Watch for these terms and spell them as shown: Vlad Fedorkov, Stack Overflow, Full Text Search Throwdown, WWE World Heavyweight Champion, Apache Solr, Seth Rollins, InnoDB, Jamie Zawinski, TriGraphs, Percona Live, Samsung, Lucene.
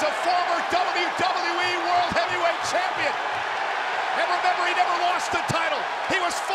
Rollins, a former WWE World Heavyweight Champion. And remember, he never lost the title. He was